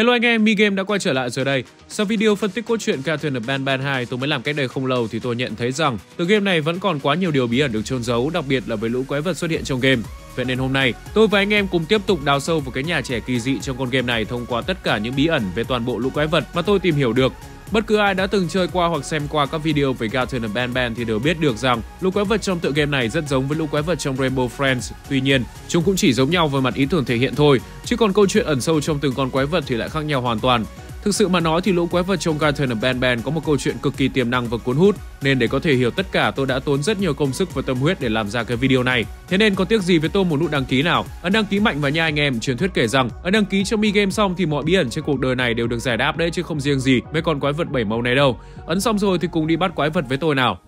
Hello anh em, meGAME đã quay trở lại rồi đây. Sau video phân tích cốt truyện Garten of Banban 2 tôi mới làm cách đây không lâu thì tôi nhận thấy rằng từ game này vẫn còn quá nhiều điều bí ẩn được chôn giấu, đặc biệt là với lũ quái vật xuất hiện trong game. Vậy nên hôm nay, tôi và anh em cùng tiếp tục đào sâu vào cái nhà trẻ kỳ dị trong con game này thông qua tất cả những bí ẩn về toàn bộ lũ quái vật mà tôi tìm hiểu được. Bất cứ ai đã từng chơi qua hoặc xem qua các video về Garten of Banban thì đều biết được rằng lũ quái vật trong tựa game này rất giống với lũ quái vật trong Rainbow Friends. Tuy nhiên, chúng cũng chỉ giống nhau về mặt ý tưởng thể hiện thôi, chứ còn câu chuyện ẩn sâu trong từng con quái vật thì lại khác nhau hoàn toàn. Thực sự mà nói thì lũ quái vật trong Garten of Banban có một câu chuyện cực kỳ tiềm năng và cuốn hút, nên để có thể hiểu tất cả tôi đã tốn rất nhiều công sức và tâm huyết để làm ra cái video này. Thế nên có tiếc gì với tôi một nút đăng ký nào? Ấn đăng ký mạnh vào nha anh em. Truyền thuyết kể rằng ấn đăng ký cho meGAME xong thì mọi bí ẩn trên cuộc đời này đều được giải đáp đấy, chứ không riêng gì mấy con quái vật bảy màu này đâu. Ấn xong rồi thì cùng đi bắt quái vật với tôi nào.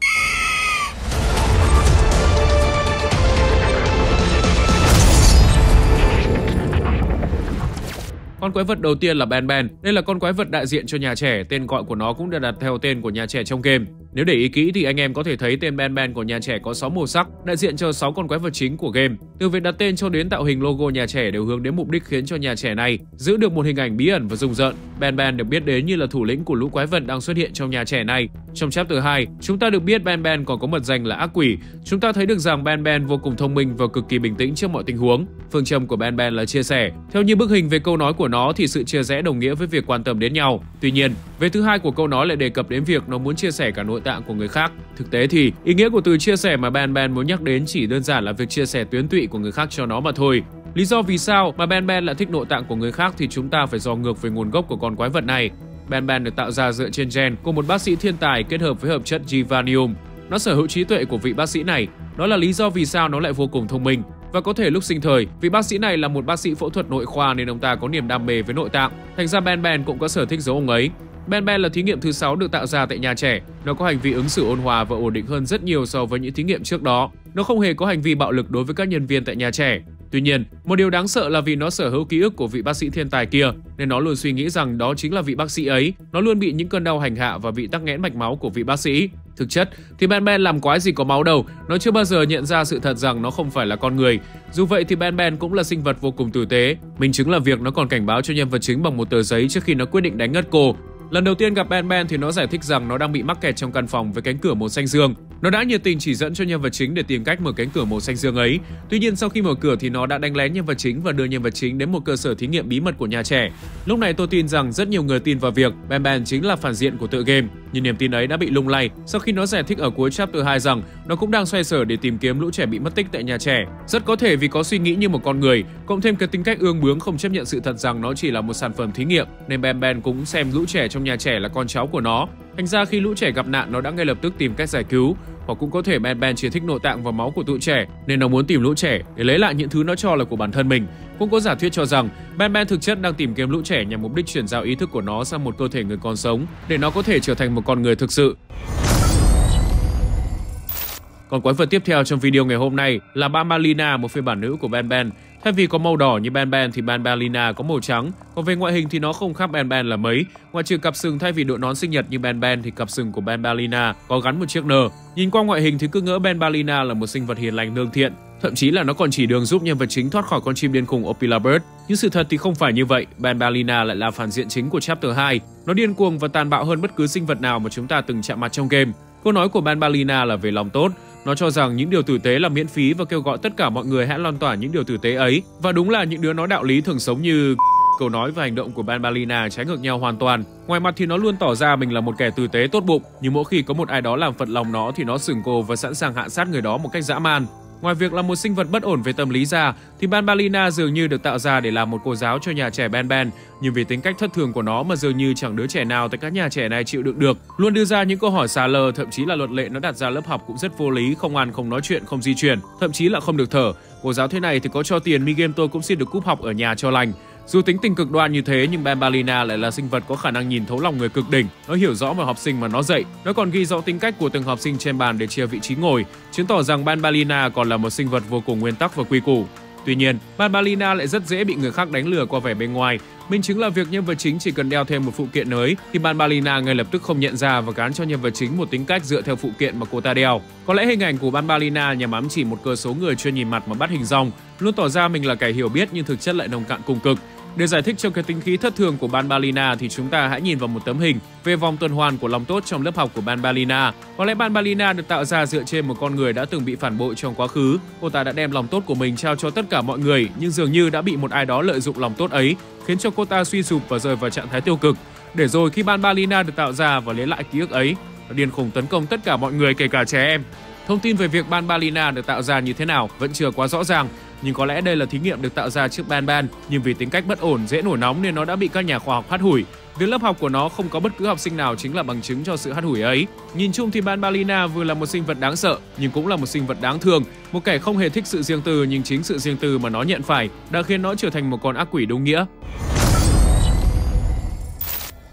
Con quái vật đầu tiên là Banban. Đây là con quái vật đại diện cho nhà trẻ, tên gọi của nó cũng được đặt theo tên của nhà trẻ trong game. Nếu để ý kỹ thì anh em có thể thấy tên Banban của nhà trẻ có 6 màu sắc, đại diện cho 6 con quái vật chính của game. Từ việc đặt tên cho đến tạo hình logo nhà trẻ đều hướng đến mục đích khiến cho nhà trẻ này giữ được một hình ảnh bí ẩn và rùng rợn. Banban được biết đến như là thủ lĩnh của lũ quái vật đang xuất hiện trong nhà trẻ này. Trong chapter 2, chúng ta được biết Banban còn có mật danh là ác quỷ. Chúng ta thấy được rằng Banban vô cùng thông minh và cực kỳ bình tĩnh trước mọi tình huống. Phương châm của Banban là chia sẻ. Theo như bức hình về câu nói của nó thì sự chia rẽ đồng nghĩa với việc quan tâm đến nhau. Tuy nhiên, vế thứ hai của câu nói lại đề cập đến việc nó muốn chia sẻ cả nội tạng của người khác. Thực tế thì ý nghĩa của từ chia sẻ mà Banban muốn nhắc đến chỉ đơn giản là việc chia sẻ tuyến tụy của người khác cho nó mà thôi. Lý do vì sao mà Banban lại thích nội tạng của người khác thì chúng ta phải dò ngược về nguồn gốc của con quái vật này. Banban được tạo ra dựa trên gen của một bác sĩ thiên tài kết hợp với hợp chất Giavanium. Nó sở hữu trí tuệ của vị bác sĩ này. Đó là lý do vì sao nó lại vô cùng thông minh. Và có thể lúc sinh thời, vị bác sĩ này là một bác sĩ phẫu thuật nội khoa nên ông ta có niềm đam mê với nội tạng. Thành ra Banban cũng có sở thích giống ông ấy. Banban là thí nghiệm thứ 6 được tạo ra tại nhà trẻ. Nó có hành vi ứng xử ôn hòa và ổn định hơn rất nhiều so với những thí nghiệm trước đó. Nó không hề có hành vi bạo lực đối với các nhân viên tại nhà trẻ. Tuy nhiên, một điều đáng sợ là vì nó sở hữu ký ức của vị bác sĩ thiên tài kia, nên nó luôn suy nghĩ rằng đó chính là vị bác sĩ ấy. Nó luôn bị những cơn đau hành hạ và bị tắc nghẽn mạch máu của vị bác sĩ. Thực chất thì Banban làm quái gì có máu đâu, nó chưa bao giờ nhận ra sự thật rằng nó không phải là con người. Dù vậy thì Banban cũng là sinh vật vô cùng tử tế. Minh chứng là việc nó còn cảnh báo cho nhân vật chính bằng một tờ giấy trước khi nó quyết định đánh ngất cô. Lần đầu tiên gặp Banban thì nó giải thích rằng nó đang bị mắc kẹt trong căn phòng với cánh cửa màu xanh dương. Nó đã nhiệt tình chỉ dẫn cho nhân vật chính để tìm cách mở cánh cửa màu xanh dương ấy. Tuy nhiên sau khi mở cửa thì nó đã đánh lén nhân vật chính và đưa nhân vật chính đến một cơ sở thí nghiệm bí mật của nhà trẻ. Lúc này tôi tin rằng rất nhiều người tin vào việc Banban chính là phản diện của tựa game. Nhưng niềm tin ấy đã bị lung lay sau khi nó giải thích ở cuối chapter 2 rằng nó cũng đang xoay sở để tìm kiếm lũ trẻ bị mất tích tại nhà trẻ. Rất có thể vì có suy nghĩ như một con người, cộng thêm cái tính cách ương bướng không chấp nhận sự thật rằng nó chỉ là một sản phẩm thí nghiệm, nên Banban cũng xem lũ trẻ trong nhà trẻ là con cháu của nó. Thành ra khi lũ trẻ gặp nạn nó đã ngay lập tức tìm cách giải cứu. Hoặc cũng có thể Banban chỉ thích nội tạng và máu của tụi trẻ nên nó muốn tìm lũ trẻ để lấy lại những thứ nó cho là của bản thân mình. Cũng có giả thuyết cho rằng Banban thực chất đang tìm kiếm lũ trẻ nhằm mục đích chuyển giao ý thức của nó sang một cơ thể người còn sống để nó có thể trở thành một con người thực sự. Còn quái vật tiếp theo trong video ngày hôm nay là Banbaleena, một phiên bản nữ của Banban. Thay vì có màu đỏ như Banban thì Banbaleena có màu trắng. Còn về ngoại hình thì nó không khác Banban là mấy. Ngoại trừ cặp sừng thay vì đội nón sinh nhật như Banban thì cặp sừng của Banbaleena có gắn một chiếc nơ. Nhìn qua ngoại hình thì cứ ngỡ Banbaleena là một sinh vật hiền lành lương thiện. Thậm chí là nó còn chỉ đường giúp nhân vật chính thoát khỏi con chim điên khùng Opila Bird. Nhưng sự thật thì không phải như vậy. Banbaleena lại là phản diện chính của chapter 2. Nó điên cuồng và tàn bạo hơn bất cứ sinh vật nào mà chúng ta từng chạm mặt trong game. Câu nói của Banbaleena là về lòng tốt. Nó cho rằng những điều tử tế là miễn phí và kêu gọi tất cả mọi người hãy lan tỏa những điều tử tế ấy. Và đúng là những đứa nói đạo lý thường sống như... Câu nói và hành động của Banbaleena trái ngược nhau hoàn toàn. Ngoài mặt thì nó luôn tỏ ra mình là một kẻ tử tế tốt bụng, nhưng mỗi khi có một ai đó làm phật lòng nó thì nó sừng cồ và sẵn sàng hạ sát người đó một cách dã man. Ngoài việc là một sinh vật bất ổn về tâm lý ra, thì Banbaleena dường như được tạo ra để làm một cô giáo cho nhà trẻ Banban. Nhưng vì tính cách thất thường của nó mà dường như chẳng đứa trẻ nào tại các nhà trẻ này chịu đựng được. Luôn đưa ra những câu hỏi xà lờ, thậm chí là luật lệ nó đặt ra lớp học cũng rất vô lý, không ăn, không nói chuyện, không di chuyển, thậm chí là không được thở. Cô giáo thế này thì có cho tiền meGAME tôi cũng xin được cúp học ở nhà cho lành. Dù tính tình cực đoan như thế nhưng Banbaleena lại là sinh vật có khả năng nhìn thấu lòng người cực đỉnh. Nó hiểu rõ mọi học sinh mà nó dạy. Nó còn ghi rõ tính cách của từng học sinh trên bàn để chia vị trí ngồi, chứng tỏ rằng Banbaleena còn là một sinh vật vô cùng nguyên tắc và quy củ. Tuy nhiên, Banbaleena lại rất dễ bị người khác đánh lừa qua vẻ bên ngoài. Minh chứng là việc nhân vật chính chỉ cần đeo thêm một phụ kiện mới thì Banbaleena ngay lập tức không nhận ra và gán cho nhân vật chính một tính cách dựa theo phụ kiện mà cô ta đeo. Có lẽ hình ảnh của Banbaleena nhằm ám chỉ một cơ số người chuyên nhìn mặt mà bắt hình dong, luôn tỏ ra mình là kẻ hiểu biết nhưng thực chất lại nông cạn cùng cực. Để giải thích cho cái tính khí thất thường của Banbaleena thì chúng ta hãy nhìn vào một tấm hình về vòng tuần hoàn của lòng tốt trong lớp học của Banbaleena. Có lẽ Banbaleena được tạo ra dựa trên một con người đã từng bị phản bội trong quá khứ. Cô ta đã đem lòng tốt của mình trao cho tất cả mọi người, nhưng dường như đã bị một ai đó lợi dụng lòng tốt ấy, khiến cho cô ta suy sụp và rơi vào trạng thái tiêu cực. Để rồi khi Banbaleena được tạo ra và lấy lại ký ức ấy, nó điên khùng tấn công tất cả mọi người kể cả trẻ em. Thông tin về việc Banbaleena được tạo ra như thế nào vẫn chưa quá rõ ràng, nhưng có lẽ đây là thí nghiệm được tạo ra trước Banban, nhưng vì tính cách bất ổn, dễ nổi nóng nên nó đã bị các nhà khoa học hắt hủi. Việc lớp học của nó không có bất cứ học sinh nào chính là bằng chứng cho sự hắt hủi ấy. Nhìn chung thì Banbaleena vừa là một sinh vật đáng sợ nhưng cũng là một sinh vật đáng thương, một kẻ không hề thích sự riêng tư, nhưng chính sự riêng tư mà nó nhận phải đã khiến nó trở thành một con ác quỷ đúng nghĩa.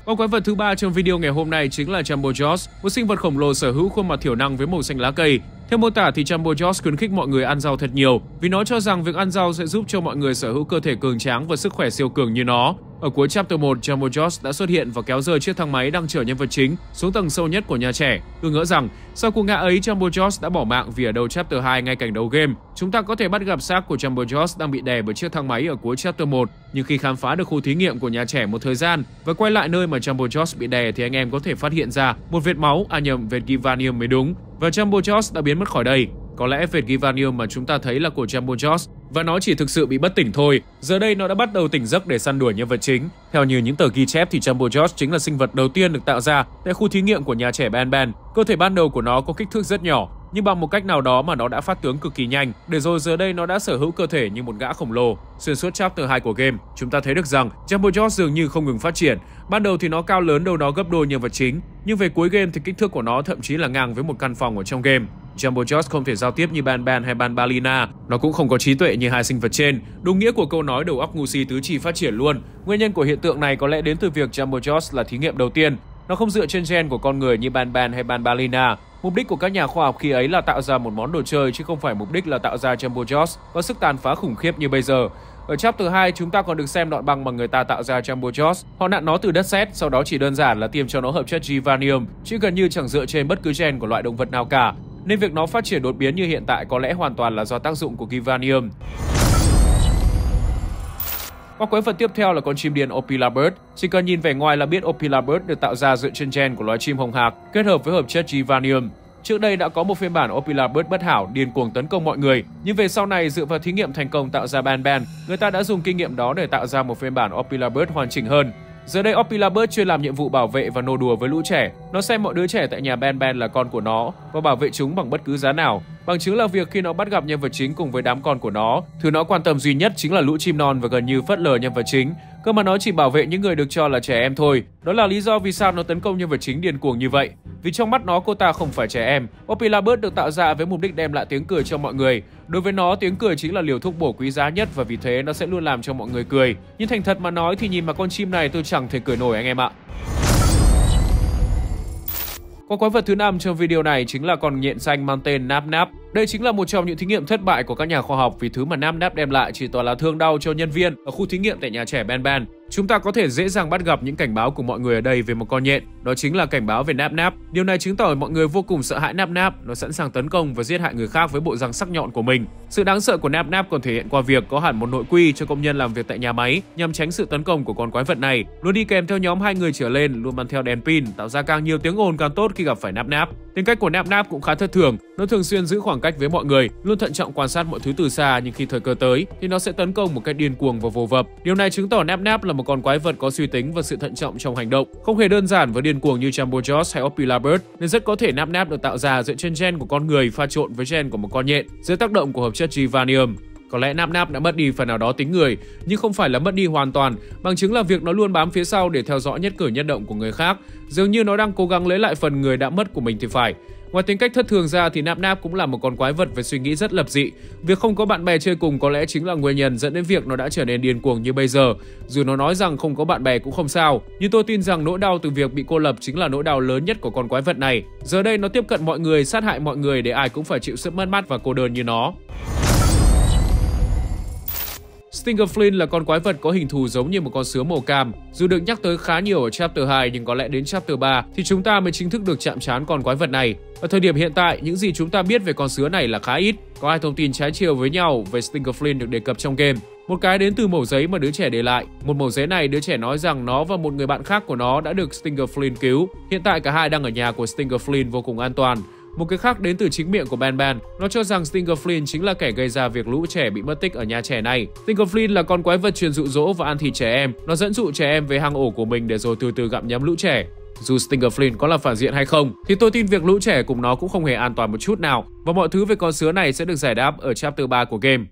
Con quái vật thứ ba trong video ngày hôm nay chính là Jumbo Josh, một sinh vật khổng lồ sở hữu khuôn mặt thiểu năng với màu xanh lá cây. Theo mô tả thì Jumbo Josh khuyến khích mọi người ăn rau thật nhiều, vì nó cho rằng việc ăn rau sẽ giúp cho mọi người sở hữu cơ thể cường tráng và sức khỏe siêu cường như nó. Ở cuối chapter 1, Jumbo Josh đã xuất hiện và kéo rơi chiếc thang máy đang chở nhân vật chính xuống tầng sâu nhất của nhà trẻ. Cứ ngỡ rằng, sau cuộc ngã ấy, Jumbo Josh đã bỏ mạng vì ở đầu chapter 2 ngay cảnh đầu game, chúng ta có thể bắt gặp xác của Jumbo Josh đang bị đè bởi chiếc thang máy ở cuối chapter 1. Nhưng khi khám phá được khu thí nghiệm của nhà trẻ một thời gian và quay lại nơi mà Jumbo Josh bị đè thì anh em có thể phát hiện ra một vệt máu, à nhầm, vệt Giavanium mới đúng. Và Jumbo Josh đã biến mất khỏi đây. Có lẽ vệt Giavanium mà chúng ta thấy là của Jumbo Josh, và nó chỉ thực sự bị bất tỉnh thôi. Giờ đây nó đã bắt đầu tỉnh giấc để săn đuổi nhân vật chính. Theo như những tờ ghi chép thì Jumbo Josh chính là sinh vật đầu tiên được tạo ra tại khu thí nghiệm của nhà trẻ Banban. Cơ thể ban đầu của nó có kích thước rất nhỏ, nhưng bằng một cách nào đó mà nó đã phát tướng cực kỳ nhanh, để rồi giờ đây nó đã sở hữu cơ thể như một gã khổng lồ. Xuyên suốt chapter 2 của game, chúng ta thấy được rằng Jumbo Josh dường như không ngừng phát triển. Ban đầu thì nó cao lớn đâu đó gấp đôi nhân vật chính, nhưng về cuối game thì kích thước của nó thậm chí là ngang với một căn phòng ở trong game. Jumbo Josh không thể giao tiếp như Banban hay Banbaleena, nó cũng không có trí tuệ như hai sinh vật trên. Đúng nghĩa của câu nói đầu óc ngu si tứ chi phát triển luôn. Nguyên nhân của hiện tượng này có lẽ đến từ việc Jumbo Josh là thí nghiệm đầu tiên. Nó không dựa trên gen của con người như Banban hay Banbaleena. Mục đích của các nhà khoa học khi ấy là tạo ra một món đồ chơi chứ không phải mục đích là tạo ra Jumbo Josh có sức tàn phá khủng khiếp như bây giờ. Ở chapter 2, chúng ta còn được xem đoạn băng mà người ta tạo ra Jumbo Josh. Họ nặn nó từ đất sét, sau đó chỉ đơn giản là tiêm cho nó hợp chất Giavanium, chứ gần như chẳng dựa trên bất cứ gen của loại động vật nào cả. Nên việc nó phát triển đột biến như hiện tại có lẽ hoàn toàn là do tác dụng của Giavanium. Con quái vật tiếp theo là con chim điên Opila Bird. Chỉ cần nhìn vẻ ngoài là biết Opila Bird được tạo ra dựa trên gen của loài chim hồng hạc kết hợp với hợp chất Giavanium. Trước đây đã có một phiên bản Opila Bird bất hảo điên cuồng tấn công mọi người, nhưng về sau này dựa vào thí nghiệm thành công tạo ra Banban, người ta đã dùng kinh nghiệm đó để tạo ra một phiên bản Opila Bird hoàn chỉnh hơn. Giờ đây Opila Bird chuyên làm nhiệm vụ bảo vệ và nô đùa với lũ trẻ. Nó xem mọi đứa trẻ tại nhà Banban là con của nó và bảo vệ chúng bằng bất cứ giá nào. Bằng chứng là việc khi nó bắt gặp nhân vật chính cùng với đám con của nó, thứ nó quan tâm duy nhất chính là lũ chim non và gần như phớt lờ nhân vật chính. Cơ mà nó chỉ bảo vệ những người được cho là trẻ em thôi. Đó là lý do vì sao nó tấn công nhân vật chính điên cuồng như vậy. Vì trong mắt nó, cô ta không phải trẻ em. Opila Bird được tạo ra với mục đích đem lại tiếng cười cho mọi người. Đối với nó, tiếng cười chính là liều thuốc bổ quý giá nhất và vì thế nó sẽ luôn làm cho mọi người cười. Nhưng thành thật mà nói thì nhìn mà con chim này tôi chẳng thể cười nổi anh em ạ. Con quái vật thứ 5 trong video này chính là con nhện xanh mang tên Nabnab. Đây chính là một trong những thí nghiệm thất bại của các nhà khoa học vì thứ mà Nabnab đem lại chỉ toàn là thương đau cho nhân viên ở khu thí nghiệm tại nhà trẻ Banban. Chúng ta có thể dễ dàng bắt gặp những cảnh báo của mọi người ở đây về một con nhện, đó chính là cảnh báo về Nabnab. Điều này chứng tỏ mọi người vô cùng sợ hãi Nabnab, nó sẵn sàng tấn công và giết hại người khác với bộ răng sắc nhọn của mình. Sự đáng sợ của Nabnab còn thể hiện qua việc có hẳn một nội quy cho công nhân làm việc tại nhà máy nhằm tránh sự tấn công của con quái vật này. Luôn đi kèm theo nhóm 2 người trở lên, luôn mang theo đèn pin, tạo ra càng nhiều tiếng ồn càng tốt khi gặp phải Nabnab. Tính cách của Nabnab cũng khá thất thường, nó thường xuyên giữ khoảng cách với mọi người, luôn thận trọng quan sát mọi thứ từ xa, nhưng khi thời cơ tới thì nó sẽ tấn công một cách điên cuồng và vồ vập. Điều này chứng tỏ Nabnab là một con quái vật có suy tính và sự thận trọng trong hành động, không hề đơn giản và điên cuồng như Jumbo Josh hay Opila Bird, nên rất có thể Nabnab được tạo ra dựa trên gen của con người pha trộn với gen của một con nhện dưới tác động của hợp chất Giavanium. Có lẽ Nabnab đã mất đi phần nào đó tính người, nhưng không phải là mất đi hoàn toàn, bằng chứng là việc nó luôn bám phía sau để theo dõi nhất cử nhất động của người khác, dường như nó đang cố gắng lấy lại phần người đã mất của mình thì phải. Ngoài tính cách thất thường ra thì Nabnab cũng là một con quái vật với suy nghĩ rất lập dị. Việc không có bạn bè chơi cùng có lẽ chính là nguyên nhân dẫn đến việc nó đã trở nên điên cuồng như bây giờ. Dù nó nói rằng không có bạn bè cũng không sao, nhưng tôi tin rằng nỗi đau từ việc bị cô lập chính là nỗi đau lớn nhất của con quái vật này. Giờ đây nó tiếp cận mọi người, sát hại mọi người để ai cũng phải chịu sự mất mát và cô đơn như nó. Stinger Flynn là con quái vật có hình thù giống như một con sứa màu cam. Dù được nhắc tới khá nhiều ở chapter 2 nhưng có lẽ đến chapter 3 thì chúng ta mới chính thức được chạm trán con quái vật này. Ở thời điểm hiện tại, những gì chúng ta biết về con sứa này là khá ít. Có hai thông tin trái chiều với nhau về Stinger Flynn được đề cập trong game. Một cái đến từ mẩu giấy mà đứa trẻ để lại. Một mẩu giấy này đứa trẻ nói rằng nó và một người bạn khác của nó đã được Stinger Flynn cứu. Hiện tại cả hai đang ở nhà của Stinger Flynn vô cùng an toàn. Một cái khác đến từ chính miệng của Banban. Nó cho rằng Stinger Flynn chính là kẻ gây ra việc lũ trẻ bị mất tích ở nhà trẻ này. Stinger Flynn là con quái vật chuyên dụ dỗ và ăn thịt trẻ em. Nó dẫn dụ trẻ em về hang ổ của mình để rồi từ từ gặm nhấm lũ trẻ. Dù Stinger Flynn có là phản diện hay không, thì tôi tin việc lũ trẻ cùng nó cũng không hề an toàn một chút nào. Và mọi thứ về con sứa này sẽ được giải đáp ở chapter 3 của game.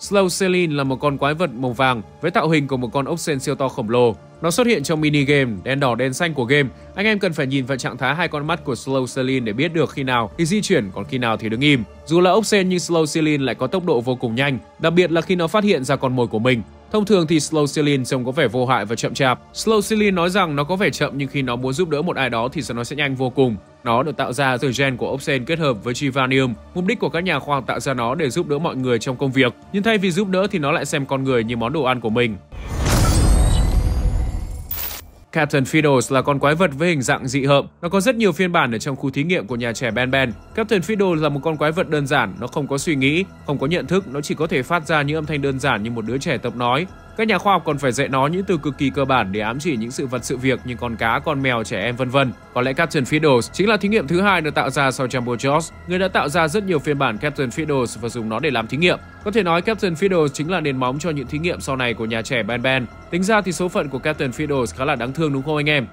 Slow Seline là một con quái vật màu vàng với tạo hình của một con ốc sên siêu to khổng lồ. Nó xuất hiện trong mini game đen đỏ đen xanh của game. Anh em cần phải nhìn vào trạng thái hai con mắt của Slow Seline để biết được khi nào thì di chuyển, còn khi nào thì đứng im. Dù là ốc sên nhưng Slow Seline lại có tốc độ vô cùng nhanh, đặc biệt là khi nó phát hiện ra con mồi của mình. Thông thường thì Slow Seline trông có vẻ vô hại và chậm chạp. Slow Seline nói rằng nó có vẻ chậm nhưng khi nó muốn giúp đỡ một ai đó thì nó sẽ nhanh vô cùng. Nó được tạo ra từ gen của ốc sên kết hợp với Giavanium. Mục đích của các nhà khoa học tạo ra nó để giúp đỡ mọi người trong công việc, nhưng thay vì giúp đỡ thì nó lại xem con người như món đồ ăn của mình. Captain Fiddles là con quái vật với hình dạng dị hợm. Nó có rất nhiều phiên bản ở trong khu thí nghiệm của nhà trẻ Banban. Captain Fiddles là một con quái vật đơn giản, nó không có suy nghĩ, không có nhận thức, nó chỉ có thể phát ra những âm thanh đơn giản như một đứa trẻ tập nói. Các nhà khoa học còn phải dạy nó những từ cực kỳ cơ bản để ám chỉ những sự vật sự việc như con cá, con mèo, trẻ em, vân vân. Có lẽ Captain Fiddles chính là thí nghiệm thứ hai được tạo ra sau Jumbo Josh, người đã tạo ra rất nhiều phiên bản Captain Fiddles và dùng nó để làm thí nghiệm. Có thể nói Captain Fiddles chính là nền móng cho những thí nghiệm sau này của nhà trẻ Banban. Tính ra thì số phận của Captain Fiddles khá là đáng thương đúng không anh em?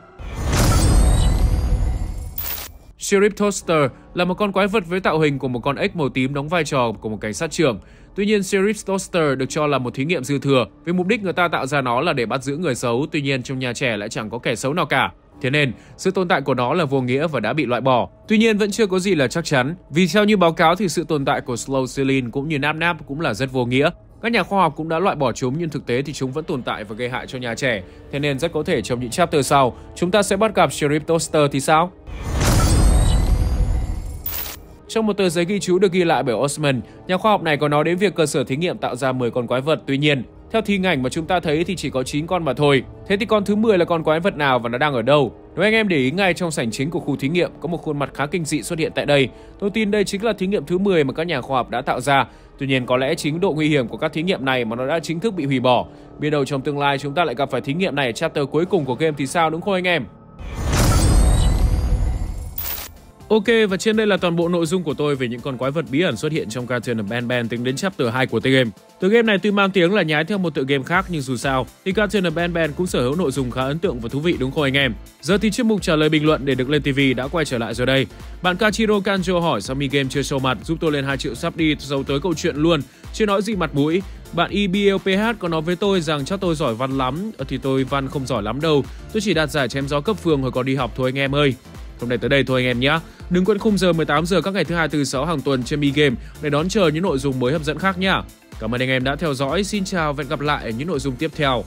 Sheriff Toaster là một con quái vật với tạo hình của một con ếch màu tím đóng vai trò của một cảnh sát trưởng. Tuy nhiên, Sheriff Toaster được cho là một thí nghiệm dư thừa, vì mục đích người ta tạo ra nó là để bắt giữ người xấu, tuy nhiên trong nhà trẻ lại chẳng có kẻ xấu nào cả. Thế nên, sự tồn tại của nó là vô nghĩa và đã bị loại bỏ. Tuy nhiên, vẫn chưa có gì là chắc chắn, vì theo như báo cáo thì sự tồn tại của Slow Seline cũng như Nabnab cũng là rất vô nghĩa. Các nhà khoa học cũng đã loại bỏ chúng nhưng thực tế thì chúng vẫn tồn tại và gây hại cho nhà trẻ. Thế nên rất có thể trong những chapter sau, chúng ta sẽ bắt gặp Sheriff Toaster thì sao? Trong một tờ giấy ghi chú được ghi lại bởi Osman, nhà khoa học này có nói đến việc cơ sở thí nghiệm tạo ra 10 con quái vật, tuy nhiên, theo hình ảnh mà chúng ta thấy thì chỉ có 9 con mà thôi. Thế thì con thứ 10 là con quái vật nào và nó đang ở đâu? Nếu anh em để ý ngay trong sảnh chính của khu thí nghiệm có một khuôn mặt khá kinh dị xuất hiện tại đây. Tôi tin đây chính là thí nghiệm thứ 10 mà các nhà khoa học đã tạo ra. Tuy nhiên có lẽ chính độ nguy hiểm của các thí nghiệm này mà nó đã chính thức bị hủy bỏ. Biết đâu trong tương lai chúng ta lại gặp phải thí nghiệm này ở chapter cuối cùng của game thì sao, đúng không anh em? Ok, và trên đây là toàn bộ nội dung của tôi về những con quái vật bí ẩn xuất hiện trong Garten of Banban tính đến chapter 2 của tựa game. Tựa game này tuy mang tiếng là nhái theo một tựa game khác nhưng dù sao thì Garten of Banban cũng sở hữu nội dung khá ấn tượng và thú vị đúng không anh em? Giờ thì chuyên mục trả lời bình luận để được lên TV đã quay trở lại rồi đây. Bạn Kachiro Kanjo hỏi sao meGAME chưa show mặt, giúp tôi lên 2 triệu sub đi, giấu tới câu chuyện luôn, chưa nói gì mặt mũi. Bạn IBLPH có nói với tôi rằng chắc tôi giỏi văn lắm, thì tôi văn không giỏi lắm đâu, tôi chỉ đạt giải chém gió cấp phường hồi còn đi học thôi anh em ơi. Hôm nay tới đây thôi anh em nhé. Đừng quên khung giờ 18 giờ các ngày thứ 2 thứ 6 hàng tuần trên meGAME để đón chờ những nội dung mới hấp dẫn khác nhé. Cảm ơn anh em đã theo dõi. Xin chào và hẹn gặp lại ở những nội dung tiếp theo.